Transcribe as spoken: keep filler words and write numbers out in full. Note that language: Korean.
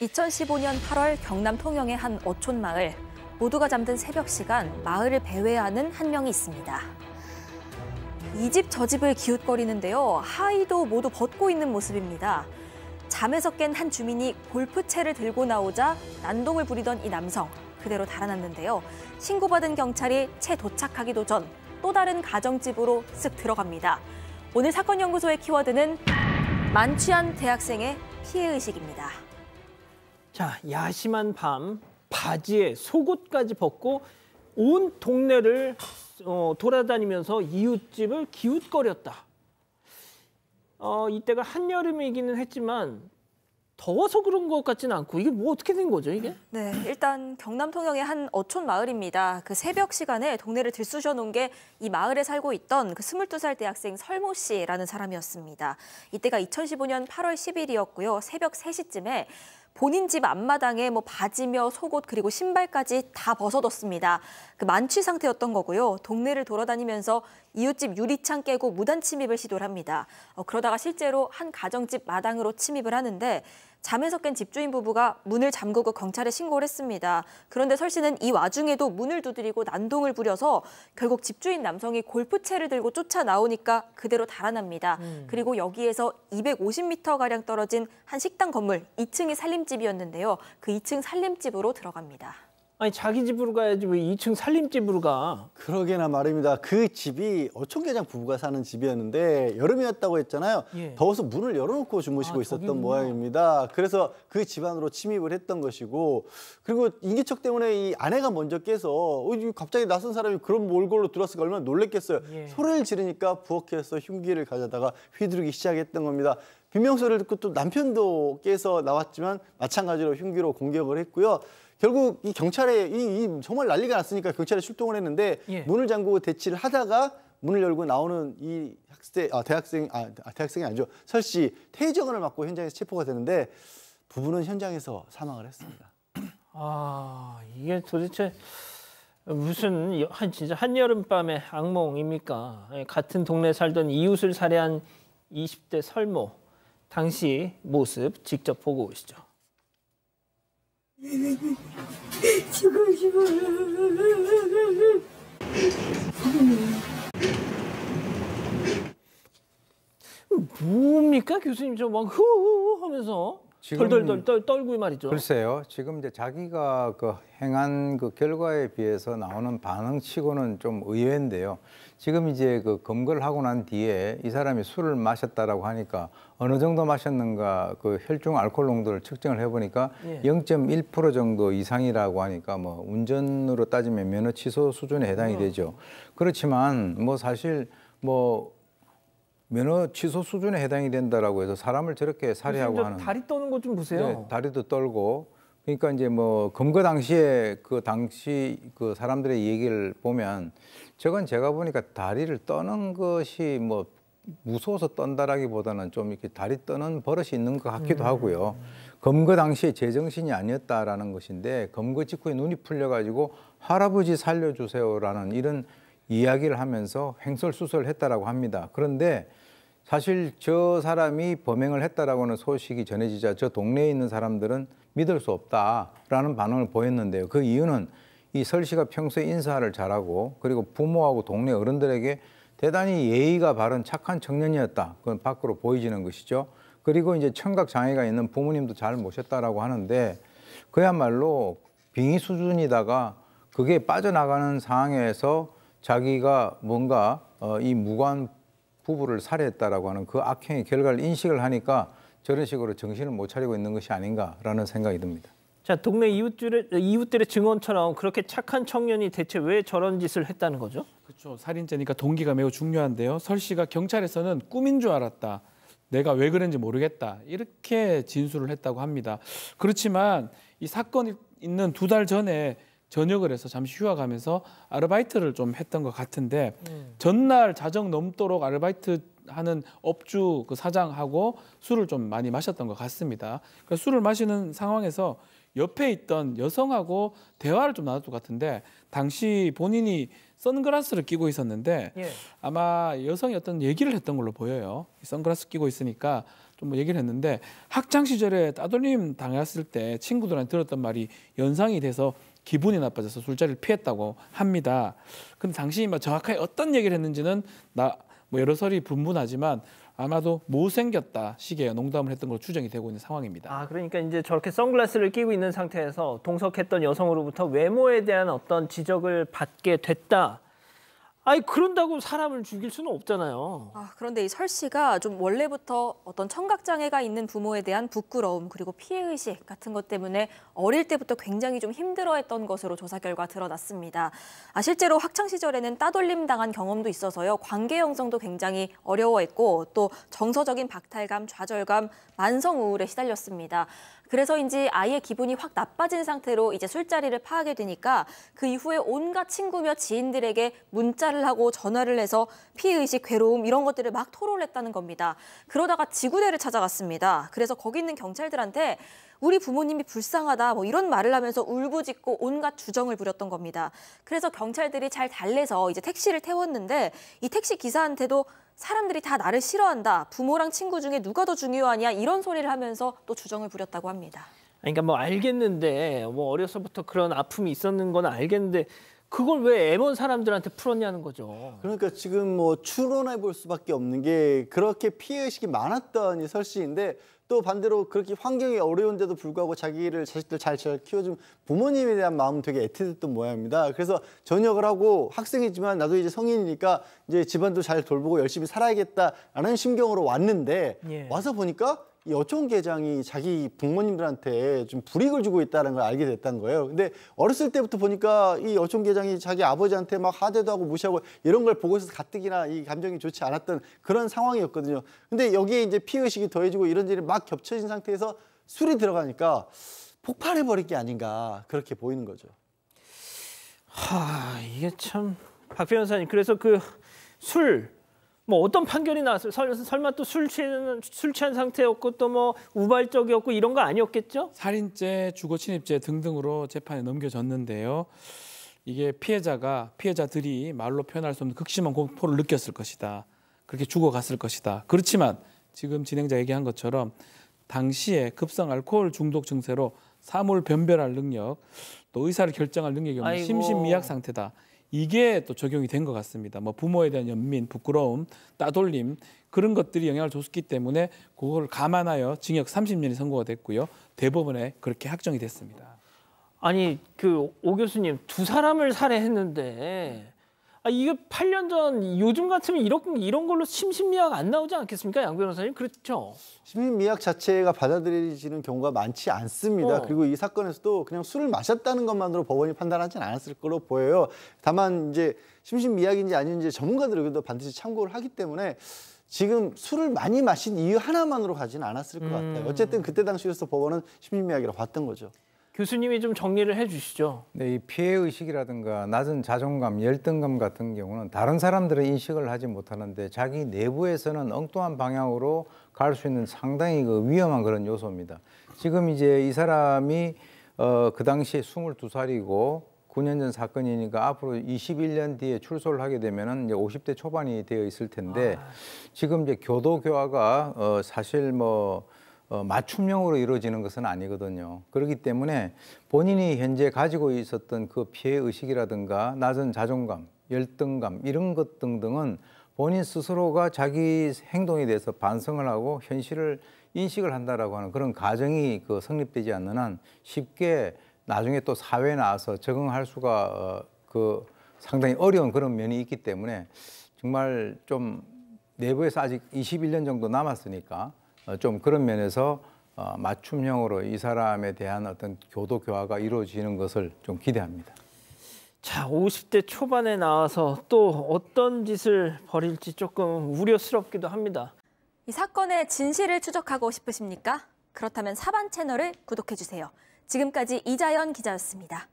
이천십오년 팔월 경남 통영의 한 어촌 마을. 모두가 잠든 새벽 시간 마을을 배회하는 한 명이 있습니다. 이 집 저 집을 기웃거리는데요. 하의도 모두 벗고 있는 모습입니다. 잠에서 깬 한 주민이 골프채를 들고 나오자 난동을 부리던 이 남성 그대로 달아났는데요. 신고받은 경찰이 채 도착하기도 전 또 다른 가정집으로 쓱 들어갑니다. 오늘 사건 연구소의 키워드는 만취한 대학생의 피해 의식입니다. 자, 야심한 밤 바지에 속옷까지 벗고 온 동네를 어, 돌아다니면서 이웃집을 기웃거렸다. 어, 이때가 한여름이기는 했지만 더워서 그런 것 같지는 않고 이게 뭐 어떻게 된 거죠, 이게? 네, 일단 경남 통영의 한 어촌 마을입니다. 그 새벽 시간에 동네를 들쑤셔 놓은 게 이 마을에 살고 있던 그 스물두 살 대학생 설모 씨라는 사람이었습니다. 이때가 이천십오년 팔월 십일이었고요. 새벽 세 시쯤에 본인 집 앞마당에 뭐 바지며 속옷 그리고 신발까지 다 벗어뒀습니다. 그 만취 상태였던 거고요. 동네를 돌아다니면서 이웃집 유리창 깨고 무단 침입을 시도합니다. 어, 그러다가 실제로 한 가정집 마당으로 침입을 하는데 잠에서 깬 집주인 부부가 문을 잠그고 경찰에 신고를 했습니다. 그런데 설 씨는 이 와중에도 문을 두드리고 난동을 부려서 결국 집주인 남성이 골프채를 들고 쫓아 나오니까 그대로 달아납니다. 음. 그리고 여기에서 이백오십 미터가량 떨어진 한 식당 건물 이 층이 살림집이었는데요. 그 이 층 살림집으로 들어갑니다. 아니 자기 집으로 가야지 왜 이 층 살림집으로 가? 그러게나 말입니다. 그 집이 어촌계장 부부가 사는 집이었는데 여름이었다고 했잖아요. 예. 더워서 문을 열어놓고 주무시고 아, 있었던 저기구나. 모양입니다. 그래서 그 집 안으로 침입을 했던 것이고 그리고 인기척 때문에 이 아내가 먼저 깨서 갑자기 낯선 사람이 그런 몰골로 들어왔으니까 얼마나 놀랬겠어요. 예. 소리를 지르니까 부엌에서 흉기를 가져다가 휘두르기 시작했던 겁니다. 비명소리를 듣고 또 남편도 깨서 나왔지만 마찬가지로 흉기로 공격을 했고요. 결국 이 경찰에 이, 이 정말 난리가 났으니까 경찰에 출동을 했는데 예. 문을 잠그고 대치를 하다가 문을 열고 나오는 이 학생 아 대학생 아 대학생이 아니죠. 설 씨 퇴직원을 맞고 현장에서 체포가 되는데 부부는 현장에서 사망을 했습니다. 아 이게 도대체 무슨 한 진짜 한여름밤의 악몽입니까? 같은 동네에 살던 이웃을 살해한 이십 대 설모 당시 모습 직접 보고 오시죠. 죽어 죽어 뭡니까 교수님 저 막 후후 하면서 덜덜덜 떨, 떨고 말이죠. 글쎄요 지금 이제 자기가 그 행한 그 결과에 비해서 나오는 반응치고는 좀 의외인데요. 지금 이제 그 검거를 하고 난 뒤에 이 사람이 술을 마셨다라고 하니까 어느 정도 마셨는가 그 혈중 알코올 농도를 측정을 해보니까 예. 영 점 일 퍼센트 정도 이상이라고 하니까 뭐 운전으로 따지면 면허 취소 수준에 해당이 음. 되죠. 그렇지만 뭐 사실 뭐 면허 취소 수준에 해당이 된다라고 해서 사람을 저렇게 살해하고 하는 다리 떠는 것 좀 보세요. 네, 다리도 떨고. 그러니까 이제 뭐 검거 당시에 그 당시 그 사람들의 얘기를 보면 저건 제가 보니까 다리를 떠는 것이 뭐 무서워서 떤다라기보다는 좀 이렇게 다리 떠는 버릇이 있는 것 같기도 하고요. 음. 검거 당시에 제정신이 아니었다라는 것인데 검거 직후에 눈이 풀려가지고 할아버지 살려주세요라는 이런 이야기를 하면서 횡설수설을 했다라고 합니다. 그런데 사실 저 사람이 범행을 했다라고 하는 소식이 전해지자 저 동네에 있는 사람들은 믿을 수 없다라는 반응을 보였는데요. 그 이유는 이 설 씨가 평소에 인사를 잘하고 그리고 부모하고 동네 어른들에게 대단히 예의가 바른 착한 청년이었다. 그건 밖으로 보여지는 것이죠. 그리고 이제 청각 장애가 있는 부모님도 잘 모셨다라고 하는데 그야말로 빙의 수준이다가 그게 빠져나가는 상황에서 자기가 뭔가 이 무관 부부를 살해했다라고 하는 그 악행의 결과를 인식을 하니까 저런 식으로 정신을 못 차리고 있는 것이 아닌가라는 생각이 듭니다. 자, 동네 이웃들의, 이웃들의 증언처럼 그렇게 착한 청년이 대체 왜 저런 짓을 했다는 거죠? 그렇죠. 살인죄니까 동기가 매우 중요한데요. 설 씨가 경찰에서는 꿈인 줄 알았다. 내가 왜 그랬는지 모르겠다. 이렇게 진술을 했다고 합니다. 그렇지만 이 사건이 있는 두 달 전에 전역을 해서 잠시 휴학하면서 아르바이트를 좀 했던 것 같은데 음. 전날 자정 넘도록 아르바이트 하는 업주 그 사장하고 술을 좀 많이 마셨던 것 같습니다. 그래서 술을 마시는 상황에서 옆에 있던 여성하고 대화를 좀 나눴던 것 같은데 당시 본인이 선글라스를 끼고 있었는데 예. 아마 여성이 어떤 얘기를 했던 걸로 보여요. 선글라스 끼고 있으니까 좀 뭐 얘기를 했는데 학창 시절에 따돌림 당했을 때 친구들한테 들었던 말이 연상이 돼서 기분이 나빠져서 술자리를 피했다고 합니다. 근데 당신이 막 정확하게 어떤 얘기를 했는지는 나 뭐 여러설이 분분하지만 아마도 못생겼다 식의 농담을 했던 걸로 추정이 되고 있는 상황입니다. 아, 그러니까 이제 저렇게 선글라스를 끼고 있는 상태에서 동석했던 여성으로부터 외모에 대한 어떤 지적을 받게 됐다. 아니 그런다고 사람을 죽일 수는 없잖아요. 아, 그런데 이 설 씨가 좀 원래부터 어떤 청각장애가 있는 부모에 대한 부끄러움 그리고 피해의식 같은 것 때문에 어릴 때부터 굉장히 좀 힘들어했던 것으로 조사 결과 드러났습니다. 아, 실제로 학창시절에는 따돌림 당한 경험도 있어서요. 관계 형성도 굉장히 어려워했고 또 정서적인 박탈감, 좌절감, 만성 우울에 시달렸습니다. 그래서인지 아이의 기분이 확 나빠진 상태로 이제 술자리를 파하게 되니까 그 이후에 온갖 친구며 지인들에게 문자를 하고 전화를 해서 피해의식, 괴로움 이런 것들을 막 토로했다는 겁니다. 그러다가 지구대를 찾아갔습니다. 그래서 거기 있는 경찰들한테 우리 부모님이 불쌍하다 뭐 이런 말을 하면서 울부짖고 온갖 주정을 부렸던 겁니다. 그래서 경찰들이 잘 달래서 이제 택시를 태웠는데 이 택시 기사한테도 사람들이 다 나를 싫어한다, 부모랑 친구 중에 누가 더 중요하냐 이런 소리를 하면서 또 주정을 부렸다고 합니다. 그러니까 뭐 알겠는데 뭐 어려서부터 그런 아픔이 있었는 건 알겠는데 그걸 왜 애먼 사람들한테 풀었냐는 거죠. 그러니까 지금 뭐 추론해 볼 수밖에 없는 게 그렇게 피해의식이 많았던 이 설 씨인데 또 반대로 그렇게 환경이 어려운데도 불구하고 자기를 자식들 잘, 잘 키워준 부모님에 대한 마음은 되게 애틋했던 모양입니다. 그래서 전역을 하고 학생이지만 나도 이제 성인이니까 이제 집안도 잘 돌보고 열심히 살아야겠다라는 심경으로 왔는데 예. 와서 보니까 이 어촌계장이 자기 부모님들한테 좀 불이익을 주고 있다는 걸 알게 됐다는 거예요. 근데 어렸을 때부터 보니까 이 어촌계장이 자기 아버지한테 막 하대도 하고 무시하고 이런 걸 보고 있어서 가뜩이나 이 감정이 좋지 않았던 그런 상황이었거든요. 근데 여기에 이제 피의식이 더해지고 이런 일이 막 겹쳐진 상태에서 술이 들어가니까 폭발해버린 게 아닌가 그렇게 보이는 거죠. 하, 이게 참 박 변호사님 그래서 그 술 뭐 어떤 판결이 나왔어요? 설, 설마 또 술 취한, 술 취한 상태였고 또 뭐 우발적이었고 이런 거 아니었겠죠? 살인죄, 주거침입죄 등등으로 재판에 넘겨졌는데요. 이게 피해자가 피해자들이 말로 표현할 수 없는 극심한 공포를 느꼈을 것이다. 그렇게 죽어갔을 것이다. 그렇지만 지금 진행자 얘기한 것처럼 당시에 급성 알코올 중독 증세로 사물 변별할 능력, 또 의사를 결정할 능력이 없는 아이고. 심신미약 상태다. 이게 또 적용이 된 것 같습니다. 뭐 부모에 대한 연민, 부끄러움, 따돌림 그런 것들이 영향을 줬기 때문에 그걸 감안하여 징역 삼십 년이 선고가 됐고요. 대법원에 그렇게 확정이 됐습니다. 아니 그 오 교수님 두 사람을 살해했는데 아 이게 팔 년 전 요즘 같으면 이런 이런 걸로 심신미약 안 나오지 않겠습니까? 양 변호사님 그렇죠? 심신미약 자체가 받아들여지는 경우가 많지 않습니다. 어. 그리고 이 사건에서도 그냥 술을 마셨다는 것만으로 법원이 판단하진 않았을 걸로 보여요. 다만 이제 심신미약인지 아닌지 전문가들 의견도 반드시 참고를 하기 때문에 지금 술을 많이 마신 이유 하나만으로 가지는 않았을 것 음. 같아요. 어쨌든 그때 당시로서 법원은 심신미약이라고 봤던 거죠. 교수님이 좀 정리를 해주시죠. 네, 이 피해의식이라든가 낮은 자존감, 열등감 같은 경우는 다른 사람들은 인식을 하지 못하는데 자기 내부에서는 엉뚱한 방향으로 갈 수 있는 상당히 그 위험한 그런 요소입니다. 지금 이제 이 사람이 어, 그 당시에 스물두 살이고 구 년 전 사건이니까 앞으로 이십일 년 뒤에 출소를 하게 되면은 이제 오십 대 초반이 되어 있을 텐데 아. 지금 이제 교도교화가 어, 사실 뭐 어, 맞춤형으로 이루어지는 것은 아니거든요. 그렇기 때문에 본인이 현재 가지고 있었던 그 피해의식이라든가 낮은 자존감, 열등감 이런 것 등등은 본인 스스로가 자기 행동에 대해서 반성을 하고 현실을 인식을 한다라고 하는 그런 가정이 그 성립되지 않는 한 쉽게 나중에 또 사회에 나와서 적응할 수가 어, 그 상당히 어려운 그런 면이 있기 때문에 정말 좀 내부에서 아직 이십일 년 정도 남았으니까 좀 그런 면에서 맞춤형으로 이 사람에 대한 어떤 교도 교화가 이루어지는 것을 좀 기대합니다. 자, 오십 대 초반에 나와서 또 어떤 짓을 벌일지 조금 우려스럽기도 합니다. 이 사건의 진실을 추적하고 싶으십니까? 그렇다면 사반 채널을 구독해주세요. 지금까지 이자연 기자였습니다.